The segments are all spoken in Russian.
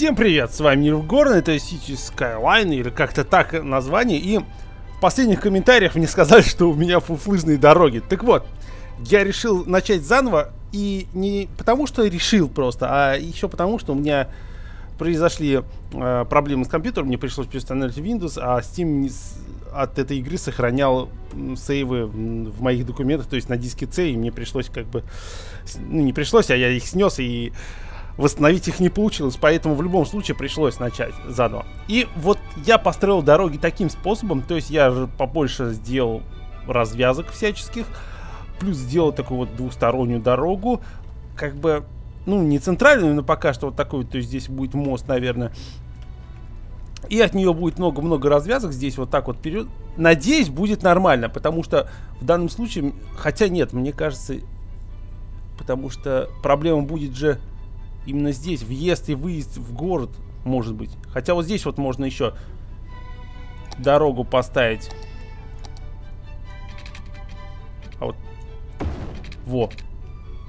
Всем привет, с вами NilfgorN, это Cities: Skylines, или как-то так название. И в последних комментариях мне сказали, что у меня фуфлыжные дороги. Так вот, я решил начать заново, и не потому, что решил просто, а еще потому, что у меня произошли проблемы с компьютером, мне пришлось переустанавливать Windows, а Steam от этой игры сохранял сейвы в моих документах, то есть на диске C, и мне пришлось как бы... Ну, не пришлось, а я их снес, и восстановить их не получилось, поэтому в любом случае пришлось начать заново. И вот я построил дороги таким способом, то есть я побольше сделал развязок всяческих, плюс сделал такую вот двухстороннюю дорогу, как бы... Ну, не центральную, но пока что вот такой, то есть здесь будет мост, наверное. И от нее будет много-много развязок. Здесь вот так вот вперед. Надеюсь, будет нормально, потому что в данном случае... Хотя нет, мне кажется, потому что проблема будет же именно здесь. Въезд и выезд в город, может быть. Хотя вот здесь вот можно еще дорогу поставить. А вот... Во.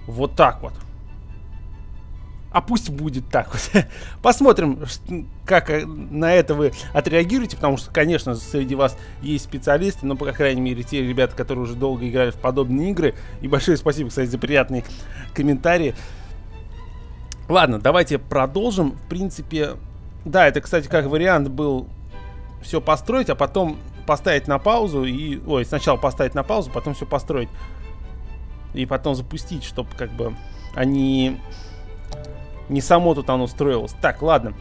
Вот так вот. А пусть будет так вот. Посмотрим, как на это вы отреагируете, потому что, конечно, среди вас есть специалисты, но, по крайней мере, те ребята, которые уже долго играли в подобные игры. И большое спасибо, кстати, за приятные комментарии. Ладно, давайте продолжим. В принципе, да, это, кстати, как вариант был все построить, а потом поставить на паузу и... Ой, сначала поставить на паузу, потом все построить. И потом запустить, чтобы как бы они... Не само тут оно строилось. Так, ладно.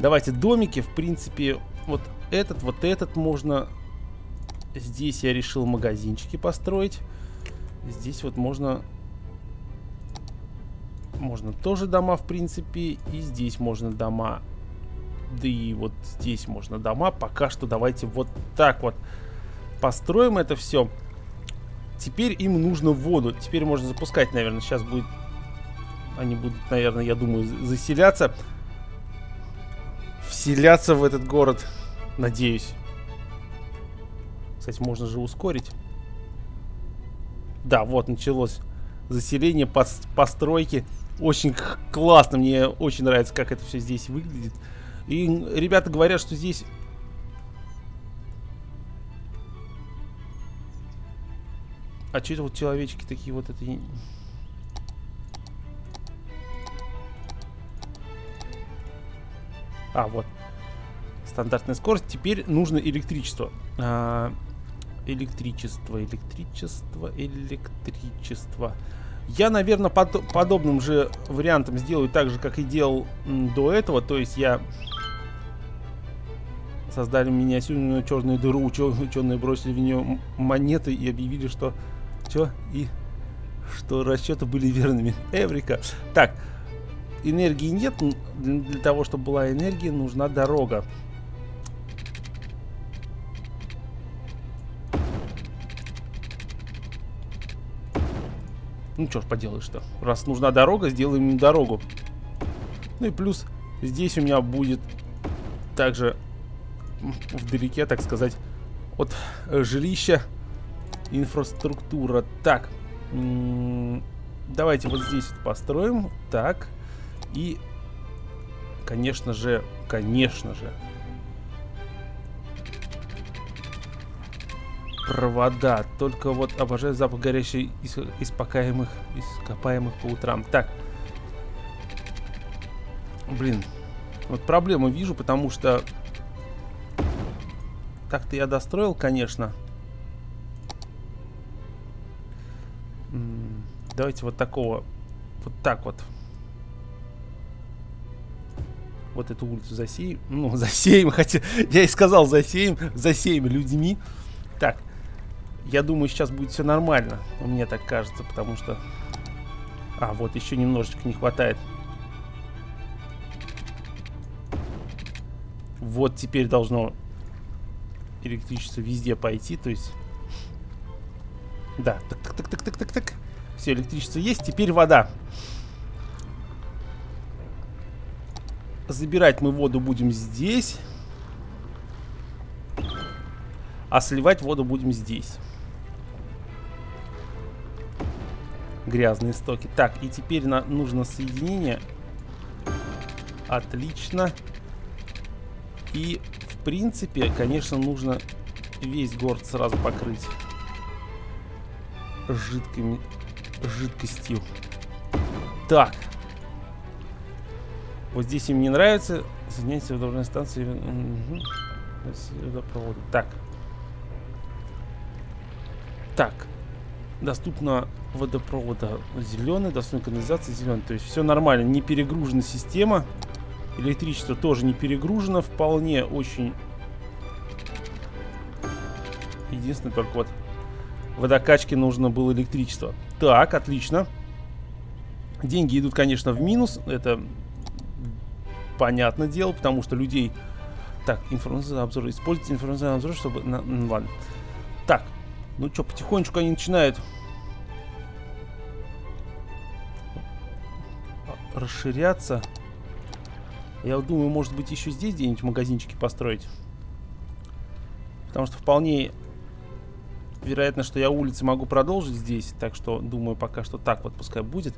Давайте домики. В принципе, вот этот можно... Здесь я решил магазинчики построить. Здесь вот можно... Можно тоже дома, в принципе. И здесь можно дома. Да и вот здесь можно дома. Пока что давайте вот так вот построим это все. Теперь им нужно воду. Теперь можно запускать, наверное. Сейчас будет... Они будут, наверное, я думаю, заселяться. Вселяться в этот город. Надеюсь. Кстати, можно же ускорить. Да, вот началось заселение, постройки. Очень классно. Мне очень нравится, как это все здесь выглядит. И ребята говорят, что здесь... А что это вот человечки такие вот это... А, вот. Стандартная скорость. Теперь нужно электричество. Электричество. Я, наверное, подобным же вариантом сделаю так же, как и делал до этого. То есть я... Создали миниатюрную черную дыру. Ученые бросили в нее монеты и объявили, что... Чё? И... Что расчеты были верными. Эврика. Так. Энергии нет. Для того, чтобы была энергия, нужна дорога. Ну, что ж поделаешь-то. Раз нужна дорога, сделаем им дорогу. Ну и плюс здесь у меня будет также вдалеке, так сказать, от жилища инфраструктура. Так. Давайте вот здесь вот построим. Так. И, конечно же, провода. Только вот обожаю запах горящей ископаемых по утрам. Так. Блин. Вот проблему вижу, потому что... Так-то я достроил, конечно. Давайте вот такого. Вот так вот. Вот эту улицу засеем. Ну, засеем, хотя я и сказал засеем. Засеем людьми. Так, я думаю, сейчас будет все нормально. Мне так кажется, потому что... А, вот еще немножечко не хватает. Вот теперь должно электричество везде пойти, то есть... Да, так. Все, электричество есть, теперь вода. Забирать мы воду будем здесь. А сливать воду будем здесь. Грязные стоки. Так, и теперь нужно соединение. Отлично. И, в принципе, конечно, нужно весь город сразу покрыть жидкостью. Так. Вот здесь им не нравится. Соединяйте водородную станцию. Угу. Так. Так. Доступно водопровода зеленый, доступна канализации зеленый. То есть все нормально, не перегружена система. Электричество тоже не перегружено. Вполне очень. Единственное, только вот водокачке нужно было электричество. Так, отлично. Деньги идут, конечно, в минус. Это понятное дело, потому что людей... Так, информационный обзор. Используйте информационный обзор, чтобы... Ладно. Так, ну что, потихонечку они начинают расширяться. Я думаю, может быть, еще здесь где-нибудь магазинчики построить. Потому что вполне вероятно, что я улицы могу продолжить здесь. Так что, думаю, пока что так вот пускай будет.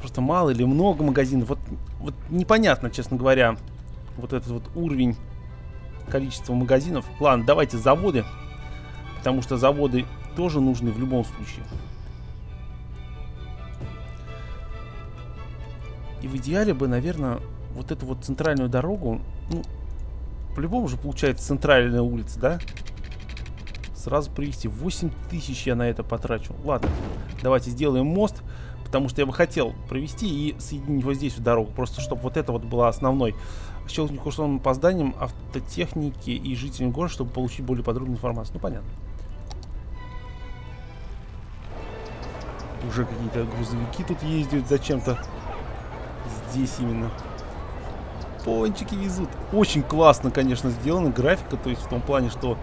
Просто мало или много магазинов. Вот непонятно, честно говоря, вот этот вот уровень количества магазинов. Ладно, давайте заводы. Потому что заводы тоже нужны в любом случае. И в идеале бы, наверное, вот эту вот центральную дорогу, ну, по-любому же получается центральная улица, да? Сразу привести. 8000 я на это потрачу. Ладно, давайте сделаем мост, потому что я бы хотел провести и соединить вот здесь в дорогу, просто чтобы вот это вот была основной. Счел некурсовым опозданием автотехники и жителям города, чтобы получить более подробную информацию. Ну, понятно. Уже какие-то грузовики тут ездят зачем-то. Здесь именно пончики везут. Очень классно, конечно, сделана графика. То есть в том плане, что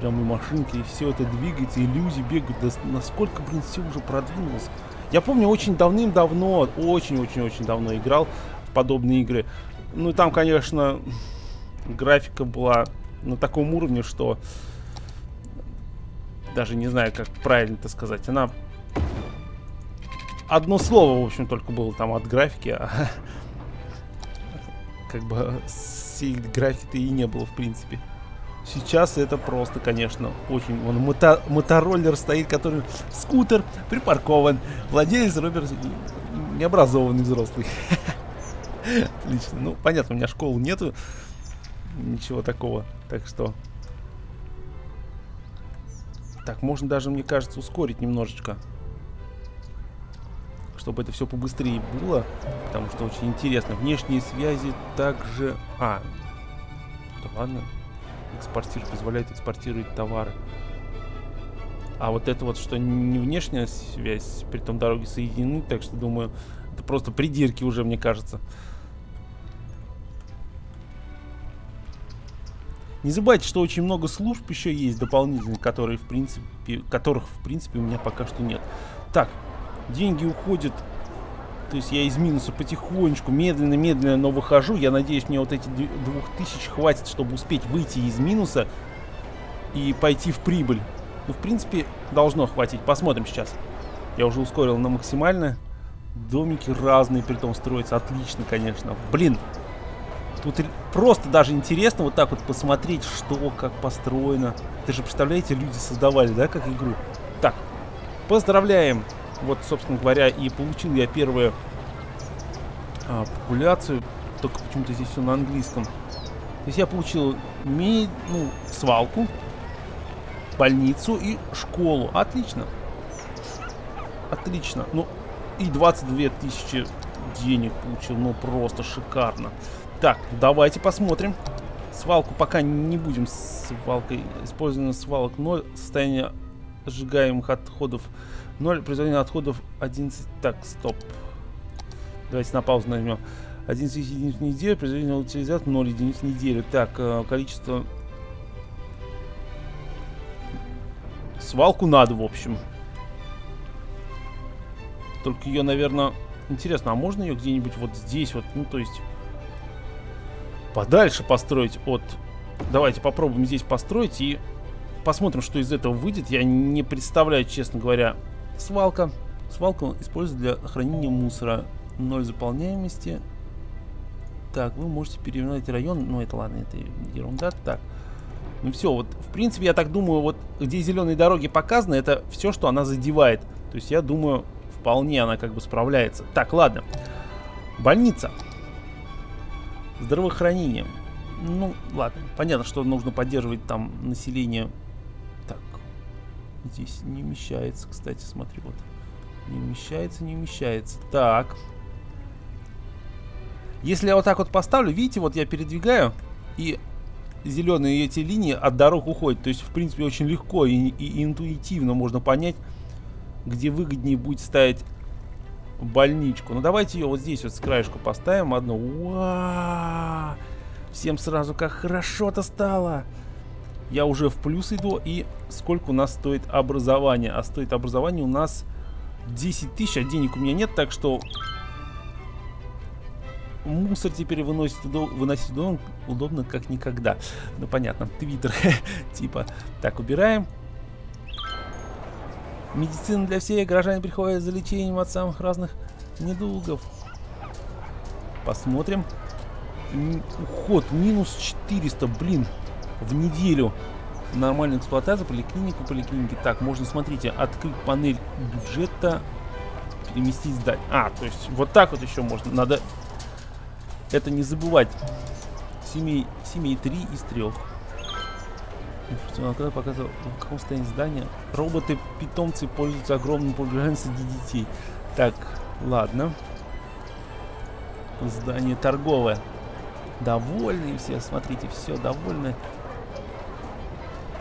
прям и машинки, и все это двигается, и люди бегают. Да насколько, блин, все уже продвинулось. Я помню, очень давным-давно, очень-очень-очень давно играл в подобные игры. Ну и там, конечно, графика была на таком уровне, что даже не знаю, как правильно это сказать. Она... Одно слово, в общем, только было там от графики, а как бы всей графики и не было, в принципе. Сейчас это просто, конечно, очень... Вон мотороллер стоит, который... Скутер припаркован. Владелец Роберт необразованный взрослый. Отлично. Ну, понятно, у меня школы нету. Ничего такого. Так что... Так, можно даже, мне кажется, ускорить немножечко. Чтобы это все побыстрее было, потому что очень интересно. Внешние связи также... А, да ладно. Экспортир позволяет экспортировать товары. А вот это вот, что не внешняя связь, при том дороги соединены, так что, думаю, это просто придирки уже, мне кажется. Не забывайте, что очень много служб еще есть дополнительных, которые, в принципе, у меня пока что нет. Так. Деньги уходят, то есть я из минуса потихонечку, медленно-медленно, но выхожу. Я надеюсь, мне вот эти 2000 хватит, чтобы успеть выйти из минуса и пойти в прибыль. Ну, в принципе, должно хватить. Посмотрим сейчас. Я уже ускорил на максимально. Домики разные, притом строятся. Отлично, конечно. Блин, тут просто даже интересно вот так вот посмотреть, что, как построено. Ты же представляете, люди создавали, да, как игру. Так, поздравляем. Вот, собственно говоря, и получил я первую популяцию. Только почему-то здесь все на английском. То есть я получил свалку, больницу и школу. Отлично. Отлично. Ну, и 22 000 денег получил. Ну, просто шикарно. Так, давайте посмотрим. Свалку пока не будем свалкой. Использование свалок 0. Состояние сжигаемых отходов 0, производение отходов 11. Так, стоп. Давайте на паузу нажмем. 11 единиц в неделю, производение утилизации 0 единиц в неделю. Так, количество... Свалку надо, в общем. Только ее, наверное... Интересно, а можно ее где-нибудь вот здесь вот, ну, то есть... Подальше построить от... Давайте попробуем здесь построить и... Посмотрим, что из этого выйдет. Я не представляю, честно говоря... Свалка. Свалку используют для хранения мусора. 0 заполняемости. Так, вы можете переименовать район. Ну, это ладно, это ерунда. Так. Ну все, вот, в принципе, я так думаю, вот где зеленые дороги показаны, это все, что она задевает. То есть, я думаю, вполне она как бы справляется. Так, ладно. Больница. Здравоохранение. Ну, ладно. Понятно, что нужно поддерживать там население. Так. Здесь не вмещается, кстати, смотри, вот. Не вмещается, не вмещается. Так. Если я вот так вот поставлю, видите, вот я передвигаю, и зеленые эти линии от дорог уходят. То есть, в принципе, очень легко и интуитивно можно понять, где выгоднее будет ставить больничку. Ну, давайте ее вот здесь вот с краешку поставим одну. Уа! Всем сразу как хорошо-то стало. Я уже в плюс иду. И сколько у нас стоит образование? А стоит образование у нас 10 тысяч, а денег у меня нет, так что... Мусор теперь выносить удобно как никогда. Ну, понятно, твиттер, типа. Так, убираем. Медицина для всех. Горожане приходят за лечением от самых разных недугов. Посмотрим. Уход минус 400, блин, в неделю. Нормальная эксплуатация, поликлинику, поликлиники. Так, можно, смотрите, открыть панель бюджета, переместить сдать. А, то есть вот так вот еще можно. Надо... Это не забывать. Семей 3 из 3. Информационный оклад показывал, в каком состоянии здания. Роботы-питомцы пользуются огромным популярностью среди детей. Так, ладно. Здание торговое. Довольные все, смотрите, все довольны.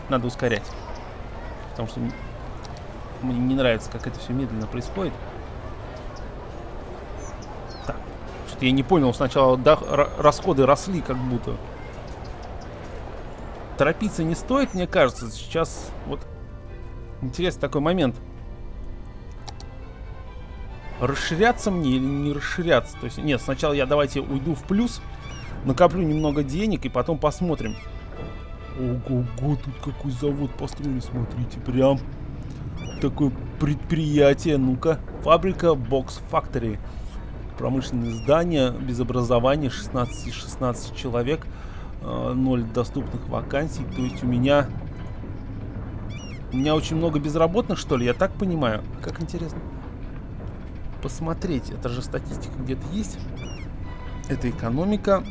Надо ускорять. Потому что мне не нравится, как это все медленно происходит. Я не понял, сначала расходы росли как будто. Торопиться не стоит, мне кажется. Сейчас вот интересный такой момент. Расширяться мне или не расширяться? То есть, нет, сначала я давайте уйду в плюс, накоплю немного денег и потом посмотрим. Ого-го, тут какой завод построили, смотрите, прям такое предприятие. Ну-ка, фабрика Box Factory. Промышленные здания, без образования, 16 человек, 0 доступных вакансий. То есть у меня очень много безработных, что ли, я так понимаю. Как интересно посмотреть, это же статистика где-то есть. Это экономика.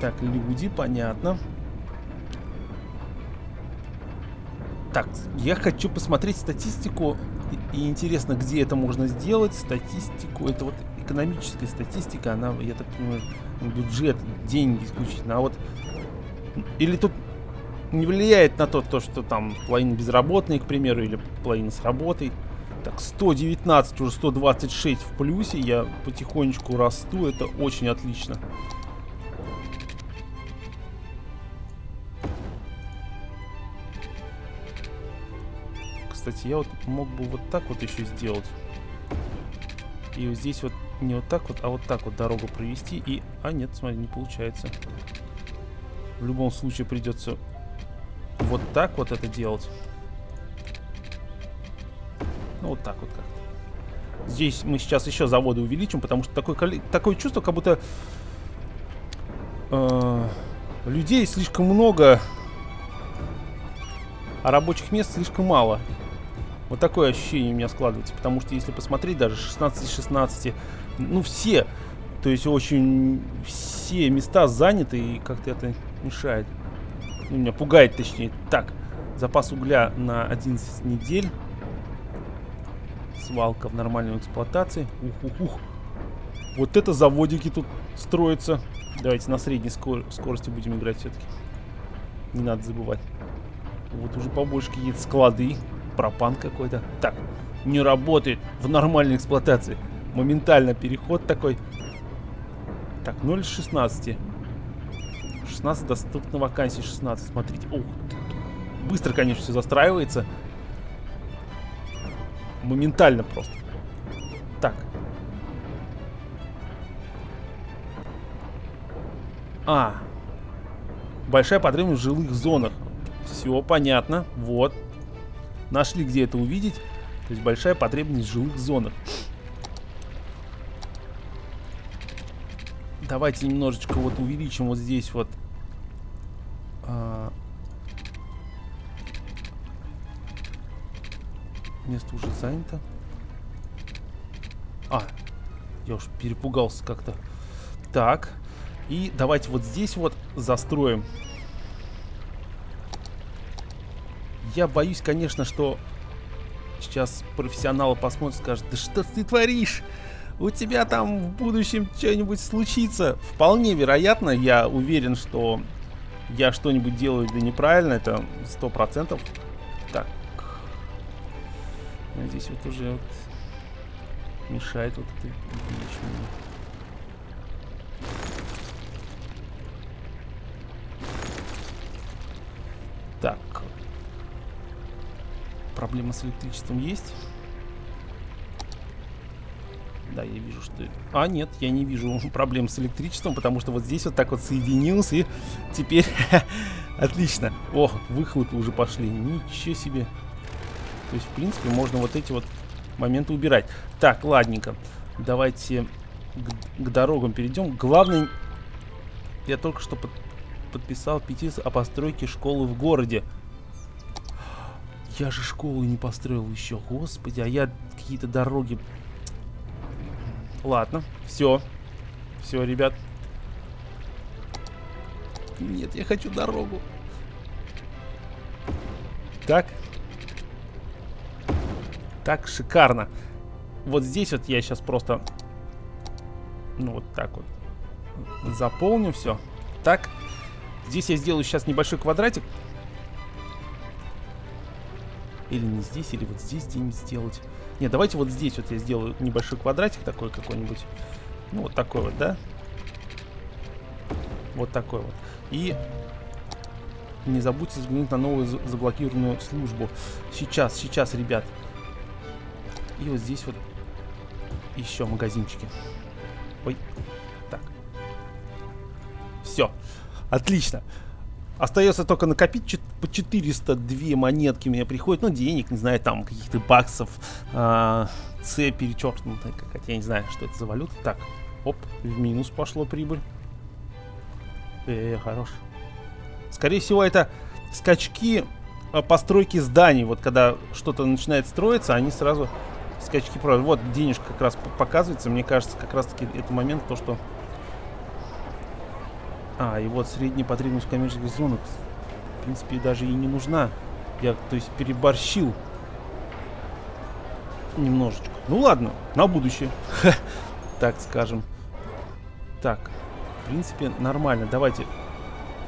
Так, люди, понятно. Так, я хочу посмотреть статистику. И интересно, где это можно сделать. Статистику, это вот экономическая статистика, она, я так понимаю, бюджет, деньги исключительно. А вот, или тут не влияет на то, что там половина безработные, к примеру, или половина с работой. Так, 119, уже 126 в плюсе, я потихонечку расту, это очень отлично. Кстати, я вот мог бы вот так вот еще сделать. И вот здесь вот не вот так вот, а вот так вот дорогу провести. И... А нет, смотри, не получается. В любом случае придется вот так вот это делать. Ну вот так вот как-то. Здесь мы сейчас еще заводы увеличим, потому что такое чувство, как будто людей слишком много, а рабочих мест слишком мало. Вот такое ощущение у меня складывается. Потому что если посмотреть, даже 16 из 16, ну все, то есть очень все места заняты, и как-то это мешает. Ну, меня пугает, точнее. Так, запас угля на 11 недель. Свалка в нормальной эксплуатации. Ух-ух-ух. Вот это заводики тут строятся. Давайте на средней скорости будем играть все-таки. Не надо забывать. Вот уже побольше какие-то склады. Пропан какой-то. Так, не работает в нормальной эксплуатации. Моментально переход такой. Так, 0 из 16. 16 доступно вакансий, 16. Смотрите. Ох, быстро, конечно, все застраивается. Моментально просто. Так. А. Большая потребность в жилых зонах. Все понятно. Вот. нашли, где это увидеть. То есть большая потребность в жилых зонах. Давайте немножечко вот увеличим вот здесь вот. Место уже занято. Я уж перепугался как-то. Так. И давайте вот здесь вот застроим. Я боюсь, конечно, что сейчас профессионалы посмотрят и скажут: да что ты творишь? У тебя там в будущем что-нибудь случится. Вполне вероятно, я уверен, что я что-нибудь делаю да неправильно. Это 100%. Так. Здесь вот уже вот мешает вот это. Так. Проблема с электричеством есть? Да, я вижу, что... А, нет, я не вижу проблем с электричеством, потому что вот здесь вот так вот соединился, и теперь... Отлично. О, выхлопы уже пошли. Ничего себе. То есть, в принципе, можно вот эти вот моменты убирать. Так, ладненько. Давайте к дорогам перейдем. Главное... Я только что подписал петицию о постройке школы в городе. Я же школу не построил еще. Господи, а я какие-то дороги... Ладно, все. Все, ребят. Нет, я хочу дорогу. Так. Так, шикарно. Вот здесь вот я сейчас просто... Ну, вот так вот. Заполню все. Так. Здесь я сделаю сейчас небольшой квадратик. Или не здесь, или вот здесь где-нибудь сделать. Не, давайте вот здесь вот я сделаю небольшой квадратик такой какой-нибудь. Ну, вот такой вот, да? Вот такой вот. И не забудьте взглянуть на новую заблокированную службу. Сейчас, сейчас, ребят. И вот здесь вот еще магазинчики. Ой. Так. Все. Отлично. Остается только накопить по 402 монетки мне приходит, ну, денег, не знаю, там, каких-то баксов, C перечеркнутая какая-то, я не знаю, что это за валюта. Так, оп, в минус пошла прибыль. Хорош. Скорее всего, это скачки постройки зданий, вот когда что-то начинает строиться, они сразу скачки проводят. Вот денежка как раз показывается, мне кажется, как раз-таки это момент, то, что... и вот средняя потребность в коммерческих зонах, в принципе, даже и не нужна. Я, то есть, переборщил немножечко. Ну ладно, на будущее, так скажем. Так, в принципе, нормально. Давайте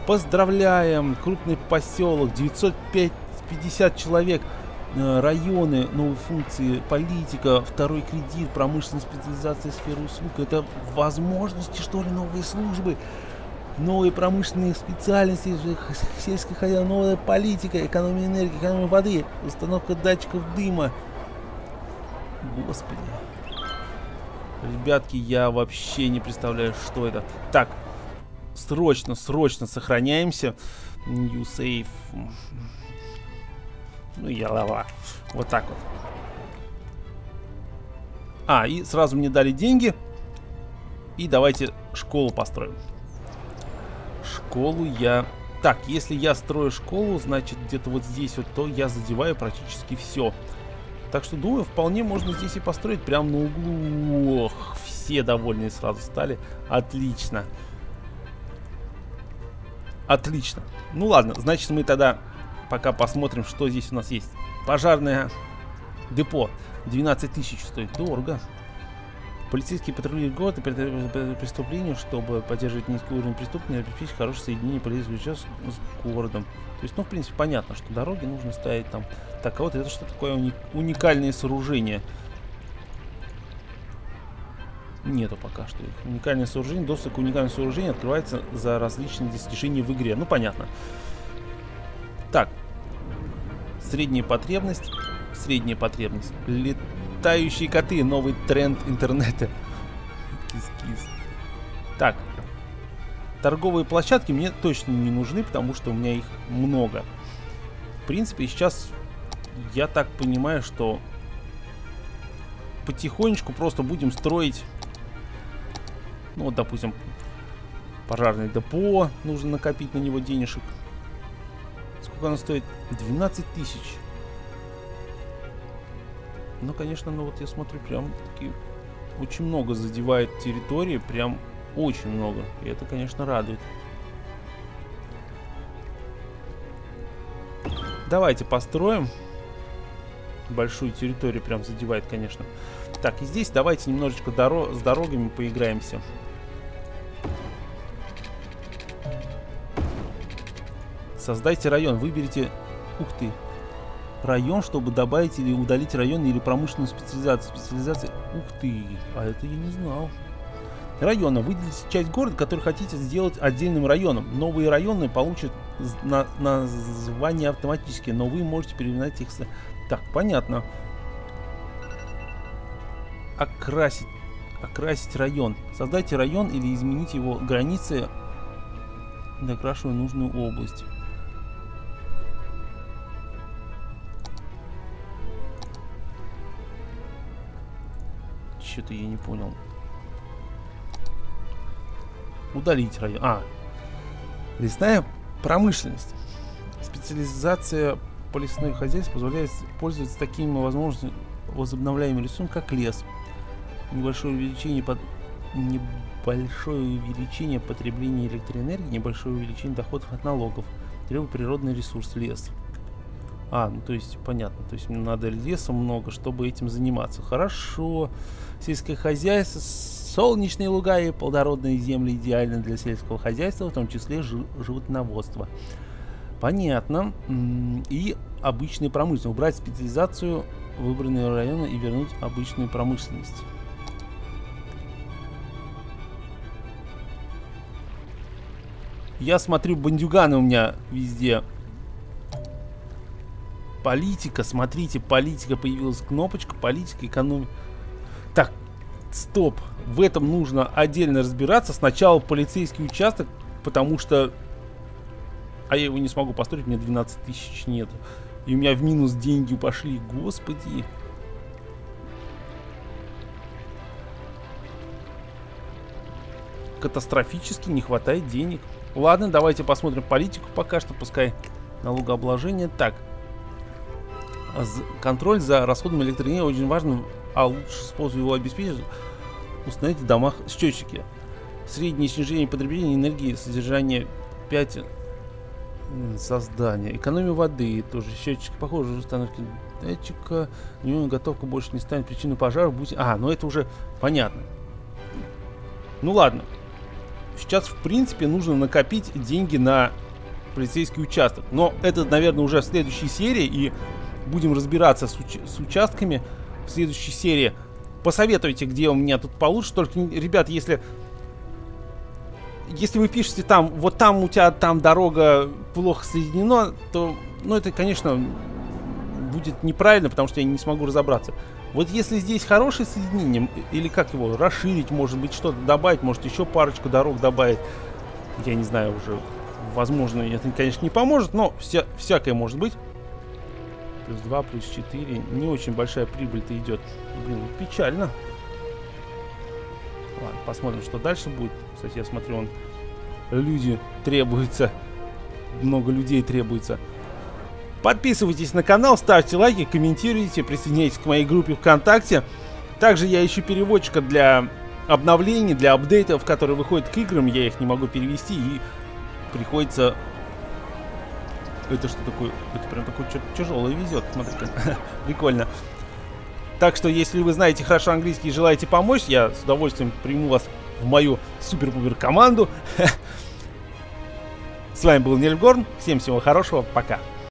поздравляем. Крупный поселок, 950 человек. Районы, новые функции, политика, второй кредит, промышленная специализация сферы услуг. Это возможности, что ли, новые службы. Новые промышленные специальности, сельское хозяйство, новая политика, экономия энергии, экономия воды, установка датчиков дыма. Господи. Ребятки, я вообще не представляю, что это. Так, срочно, срочно сохраняемся. New save. Ну, я лава. Вот так вот. И сразу мне дали деньги. И давайте школу построим. Школу я... Так, если я строю школу, значит, где-то вот здесь вот, то я задеваю практически все. Так что, думаю, вполне можно здесь и построить. Прямо на углу. Ох, все довольные сразу стали. Отлично. Отлично. Ну ладно, значит, мы тогда пока посмотрим, что здесь у нас есть. Пожарное депо. 12 тысяч стоит. Дорого. Полицейские патрули города преступления, чтобы поддерживать низкий уровень преступности, обеспечить хорошее соединение полицейских часов с городом. То есть, ну, в принципе, понятно, что дороги нужно ставить там. Так, а вот это что такое? Уникальные сооружения. Нету пока что их. Уникальное сооружение, доступ к уникальному сооружению открывается за различные достижения в игре. Ну, понятно. Так. Средняя потребность. Средняя потребность. Летающие коты. Новый тренд интернета. Кис-кис. Так. Торговые площадки мне точно не нужны, потому что у меня их много. В принципе, сейчас я так понимаю, что потихонечку просто будем строить, ну вот, допустим, пожарное депо, нужно накопить на него денежек. Сколько оно стоит? 12 тысяч. Ну, конечно, ну вот я смотрю, прям таки очень много задевает территории, прям очень много. И это, конечно, радует. Давайте построим. Большую территорию прям задевает, конечно. Так, и здесь давайте немножечко с дорогами поиграемся. Создайте район. Выберите... Ух ты! Район, чтобы добавить или удалить район или промышленную специализацию. Специализация... Ух ты! А это я не знал. Района. Выделите часть города, который хотите сделать отдельным районом. Новые районы получат название автоматически, но вы можете переименовать их... Так, понятно. Окрасить. Окрасить район. Создайте район или измените его границы. Докрашивая нужную область. Что-то я не понял. Удалить район. А. Лесная промышленность. Специализация по лесной хозяйству позволяет пользоваться такими возможностями возобновляемым ресурсом, как лес. Небольшое увеличение потребления электроэнергии, небольшое увеличение доходов от налогов. Требует природный ресурс лес. А, ну то есть понятно, то есть мне надо леса много, чтобы этим заниматься. Хорошо. Сельское хозяйство, солнечные луга и плодородные земли идеальны для сельского хозяйства, в том числе животноводства. Понятно. И обычная промышленность. Убрать специализацию выбранного района и вернуть обычную промышленность. Я смотрю, бандюганы у меня везде. Политика, смотрите, политика, появилась кнопочка, политика, экономика. Так, стоп, в этом нужно отдельно разбираться. Сначала полицейский участок, потому что... А я его не смогу построить, мне 12 тысяч нет. И у меня в минус деньги пошли, господи. Катастрофически не хватает денег. Ладно, давайте посмотрим политику пока что, пускай налогообложение. Так. Контроль за расходом электроэнергии очень важен, а лучший способ его обеспечить – установить в домах счетчики. Среднее снижение потребления энергии, содержание 5 создания. Экономия воды, тоже счетчики похожи, установки датчика, готовка больше не станет причиной пожаров. А, ну это уже понятно. Ну ладно. Сейчас, в принципе, нужно накопить деньги на полицейский участок. Но это, наверное, уже в следующей серии, и... Будем разбираться с участками в следующей серии. Посоветуйте, где у меня тут получше. Только, ребят, если вы пишете там, вот там у тебя там дорога плохо соединена, то, ну, это, конечно, будет неправильно, потому что я не смогу разобраться. Вот если здесь хорошее соединение, или как его расширить, может быть, что-то добавить, может, еще парочку дорог добавить. Я не знаю уже. Возможно, это, конечно, не поможет, но всякое может быть. Плюс 2, плюс 4. Не очень большая прибыль-то идет. Блин, печально. Ладно, посмотрим, что дальше будет. Кстати, я смотрю, люди требуются. Много людей требуется. Подписывайтесь на канал, ставьте лайки, комментируйте, присоединяйтесь к моей группе ВКонтакте. Также я ищу переводчика для обновлений, для апдейтов, которые выходят к играм. Я их не могу перевести и приходится... Это что такое? Это прям такое что-то тяжелое везет. Смотри-ка. Прикольно. Так что, если вы знаете хорошо английский и желаете помочь, я с удовольствием приму вас в мою супер-пупер команду. С вами был NilfgorN. Всем всего хорошего. Пока.